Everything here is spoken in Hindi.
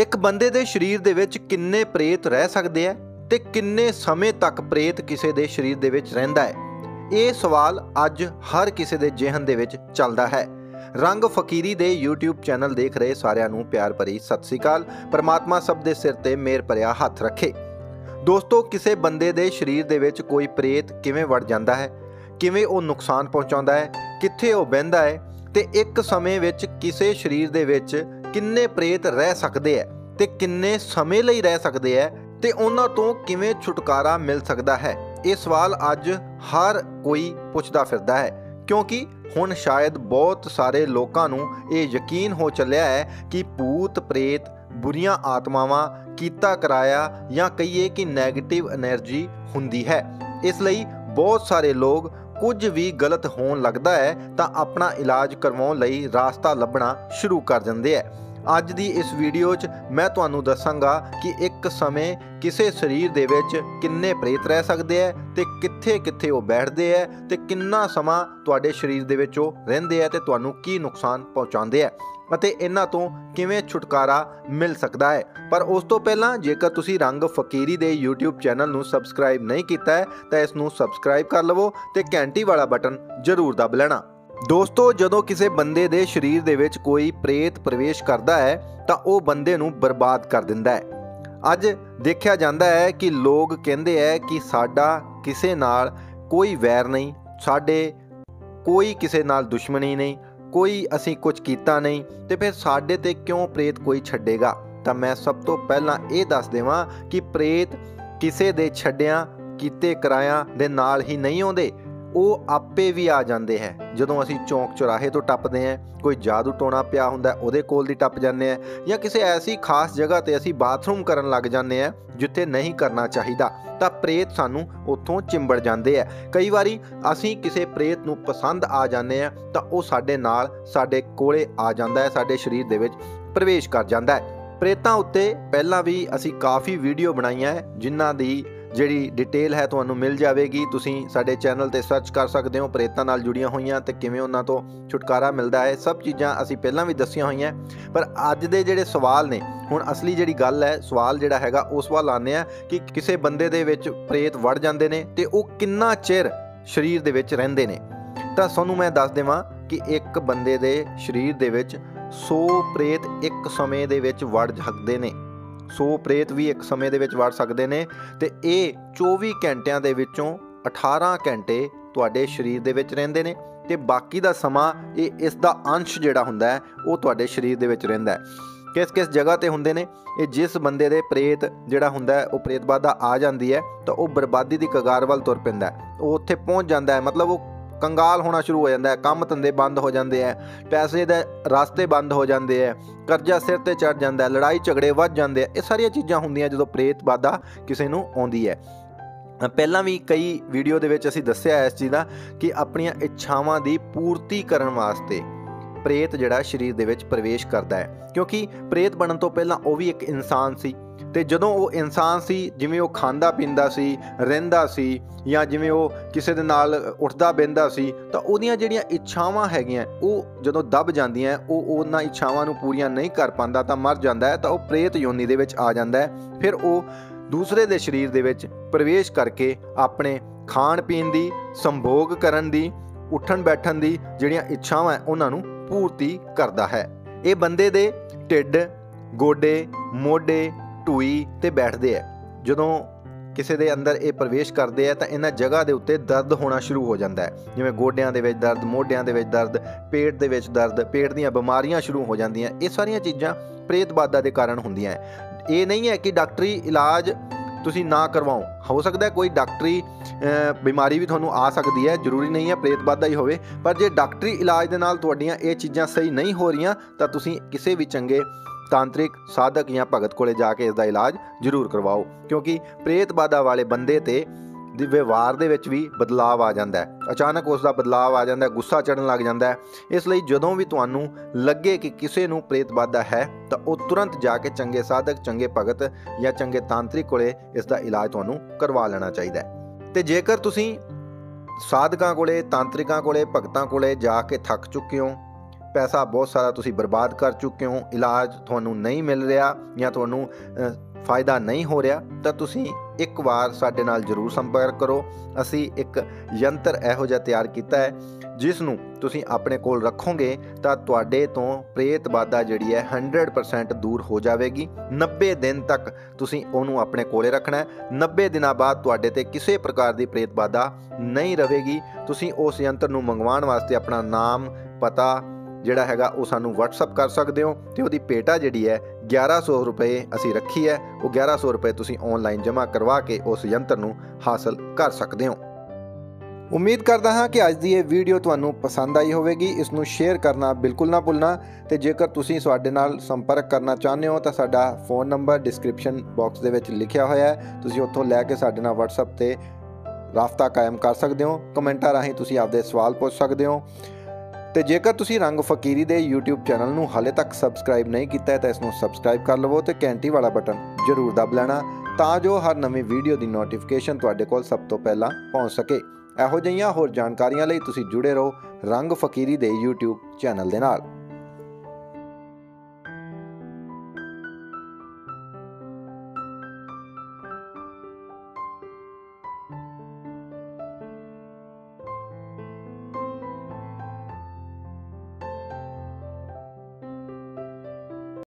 एक बंदे दे शरीर दे विच किन्ने प्रेत रह सकदे है ते किन्ने समय तक प्रेत किसी दे शरीर दे विच रहिंदा है। ये सवाल अज हर किसी दे जेहन दे विच चलदा है। रंग फकीरी दे यूट्यूब चैनल देख रहे सारियां नूं प्यार भरी सत श्री अकाल। परमात्मा सब दे सिर ते मेहर भरिया हथ रखे। दोस्तों, किसी बंदे दे शरीर दे विच कोई प्रेत किवें वड़ जांदा है, किवें ओह नुकसान पहुंचांदा है, कित्थे ओह बहिंदा है ते एक समय विच किसी शरीर दे विच किन्ने प्रेत रह सकते हैं ते किन्ने समय लई रह सकते हैं ते उन्हां तों किवें छुटकारा मिल सकता है। ये सवाल अज हर कोई पुछदा फिरदा है, क्योंकि हुण शायद बहुत सारे लोकां नूं यह यकीन हो चलिया है कि भूत प्रेत बुरियां आत्मावां कीता कराया या कहिए कि नैगेटिव एनर्जी हुंदी है। इसलिए बहुत सारे लोग कुछ भी गलत होण लगदा है तां अपना इलाज करवाउण लई रास्ता लभना शुरू कर दिंदे है। अज दी इस वीडियो च मैं तुहानूं दसांगा कि एक समय किसी शरीर दे विच किन्ने प्रेत रह सकदे है ते कित्थे कित्थे ओह बैठदे है ते किन्ना समां तुहाडे शरीर दे विच ओह रहिंदे है ते तुहानूं की नुकसान पहुंचाउंदे है अते इन्हां तों किवें छुटकारा मिल सकदा है। पर उस तो पहलां जेकर तुसीं रंग फकीरी दे यूट्यूब चैनल नूं सबसक्राइब नहीं कीता है तां इस नूं सबसक्राइब कर लवो ते घंटी वाला बटन जरूर दब लेना। दोस्तों, जदों किसी बंदे दे शरीर दे विच कोई प्रेत प्रवेश करदा है तां ओह बंदे नूं बर्बाद कर दिंदा है। अज देखिया जांदा है कि लोग कहंदे है कि साडा किसी नाल कोई वैर नहीं, साडे कोई किसी नाल दुश्मनी नहीं, कोई असी कुछ कीता नहीं तो फिर साडे ते क्यों प्रेत कोई छड्डेगा। तो मैं सब तो पहला ये दस देवां कि प्रेत किसी दे छड्डियां कीते कराया दे नाल ही नहीं आउंदे, वह आपे भी आ जाते हैं। जदों असी चौंक चौराहे तो टपदे हैं, कोई जादू टोना पिया हुंदा उहदे कोल दी टप जाने हैं, या किसी ऐसी खास जगह ते असी बाथरूम करन लग जाने हैं जिथे नहीं करना चाहिदा, तां प्रेत सानू उत्थों चिंबड़ जांदे है। कई वारी असी किसी प्रेत नूं पसंद आ जाने हैं तां वह साडे नाल साडे कोले आ जांदा है, साडे शरीर दे विच प्रवेश कर जांदा है। प्रेतां उत्ते पहलां भी असी काफ़ी वीडियो बनाईयां है जिन्हां दी जिहड़ी डिटेल है तुहानूं मिल जाएगी। तुसीं साडे चैनल ते सर्च कर सकते हो प्रेतां नाल जुड़ियां होईयां ते किवें उन्हां तों छुटकारा मिलदा है, सब चीज़ां असीं पहिलां भी दस्सियां होईयां। पर अज दे जिहड़े सवाल ने हुण असली जिहड़ी गल है, सवाल जिहड़ा हैगा उस वाल आने आ कि किसी बंदे दे विच प्रेत वड़ जांदे ने ते ओह किन्ना चिर शरीर दे विच रहिंदे ने। तां तुहानूं मैं दस देवां कि एक बंदे दे शरीर दे विच 100 प्रेत एक समय दे विच वड़ सकदे ने, 100 प्रेत भी एक समय दे विच वड़ सकदे ने ते ये 24 घंटियां दे विचों 18 घंटे तुहाडे शरीर दे विच रहिंदे ने ते बाकी दा समां ये इस दा अंश जिहड़ा हुंदा है वो तुहाडे शरीर दे विच रहिंदा है। किस किस जगह ते हुंदे ने ये, जिस बंदे दे प्रेत जिहड़ा हुंदा है वह प्रेत बाधा आ जांदी है तां वह बर्बादी दी कगार वल तुर पैंदा है, वह उत्थे पहुंच जांदा है, मतलब वह कंगाल होना शुरू हो जाता है, काम धंधे बंद हो जाते हैं, पैसे दे रास्ते बंद हो जाते हैं, करजा सिर ते चढ़ जाता है, लड़ाई झगड़े वध जाते हैं। ये सारिया चीज़ा होंदियां जो प्रेत बाधा किसी नूं आउंदी है। पहला भी कई वीडियो दे विच असीं दस्सिया है इस चीज़ का कि अपनियां इच्छावां दी पूर्ति करन वास्ते प्रेत जिहड़ा शरीर दे विच प्रवेश करता है, क्योंकि प्रेत बनन तो पहला वह भी एक इंसान सी ते जदों वह इंसान सी जिवें वह खांदा पींदा सी रहिंदा सी या जिवें वह किसी दे नाल उठदा बहिंदा सी तां उहदियां जिहड़ियां इच्छावां हैगियां वह जदों दब जांदियां वह उहनां इच्छावां नूं पूरीआं नहीं कर पांदा तां मर जांदा है, तां वह प्रेत योनी दे विच आ जांदा है। फिर वह दूसरे दे शरीर दे विच प्रवेश करके अपने खाण पीण दी, संभोग करन दी, उठण बैठण दी जिहड़ियां इच्छावां उहनां नूं पूर्ति करता है। ये बंदे दे ढिड, गोडे, मोढे, टूई ते बैठदे है। जदों किसी दे अंदर ये प्रवेश करते हैं तो इन्हां जगह दे उत्ते दर्द होना शुरू हो जाता है, जिवें गोडियां दे विच दर्द, मोढियां दे विच दर्द, पेट दे विच दर्द, पेट दीयां बीमारियां शुरू हो जांदियां। ये सारियां चीज़ां प्रेत बाधा दे कारण हुंदियां है। ये नहीं है कि डॉक्टरी इलाज तुसीं ना करवाओ, हो सकता है कोई डॉक्टरी बीमारी भी तुहानूं आ सकती है, जरूरी नहीं है प्रेत बाधा ही होवे, पर जे डॉक्टरी इलाज दे नाल तुहाडीआं ये चीज़ां सही नहीं हो रहीआं तां तुसीं किसी भी चंगे तांत्रिक साधक या भगत कोले जाके इसदा इलाज जरूर करवाओ, क्योंकि प्रेत बाधा वाले बंदे ते व्यवहार दे विच भी बदलाव आ जाता है, अचानक उसका बदलाव आ जाता है, गुस्सा चढ़न लग जाता है। इसलिए जदों भी तुहानूं लगे कि किसी नूं प्रेत बाधा है तो वह तुरंत जाके चंगे साधक, चंगे भगत या चंगे तांत्रिक कोले इसका इलाज तुहानूं करवा लेना चाहिए। तो जेकर तुसीं साधकां कोले, तांत्रिकां कोले, भगतां कोले जाके थक चुके हो पैसा बहुत सारा तुसी बर्बाद कर चुके हो, इलाज थानू नहीं मिल रहा या थानू फायदा नहीं हो रहा, तो तुसी एक बार साडे नाल जरूर संपर्क करो। असी एक यंत्र इहो जिहा तैयार कीता है जिसनूं तुसी अपने कोल रखोगे तो तुहाडे तों प्रेत बाधा जिहड़ी है 100% दूर हो जाएगी। 90 दिन तक तुसी उहनूं अपने कोले रखना है। 90 दिन बाद तुहाडे ते किसी प्रकार की प्रेत बाधा नहीं रहेगी। तुसी उस यंत्र नूं मंगवाउण वास्ते अपना नाम पता जिहड़ा हैगा वो सानूं व्हाट्सअप कर सकते हो। तो वो पेटा जिहड़ी है 1100 रुपये असी रखी है, वो 1100 रुपये तुसीं ऑनलाइन जमा करवा के उस यंत्र नूं हासिल कर सकते हो। उम्मीद करता हाँ कि अज की यह वीडियो तुहानूं पसंद आई होगी। इसनूं शेयर करना बिल्कुल ना भुलना। तो जेकर तुसीं साडे नाल संपर्क करना चाहते हो तो साडा फोन नंबर डिस्क्रिप्शन बॉक्स दे विच लिखिया होया है, तुसीं उत्थों लैके साडे नाल व्हाट्सएप ते राबता कायम कर सकते हो। कमेंटा राही तुसीं आपदे सवाल पूछ सकते हो। तो जेकर तुसी रंग फकीरी दे यूट्यूब चैनल नूं हाले तक सबसक्राइब नहीं किया है तो इसनूं सबसक्राइब कर लवो तो घंटी वाला बटन जरूर दब लेना, तां जो हर नवी वीडियो की नोटिफिकेशन तुहाडे कोल सब तो पहला पहुँच सके। इहो जिहियां होर जानकारियां लई तुसी जुड़े रहो रंग फकीरी दे यूट्यूब चैनल दे नाल।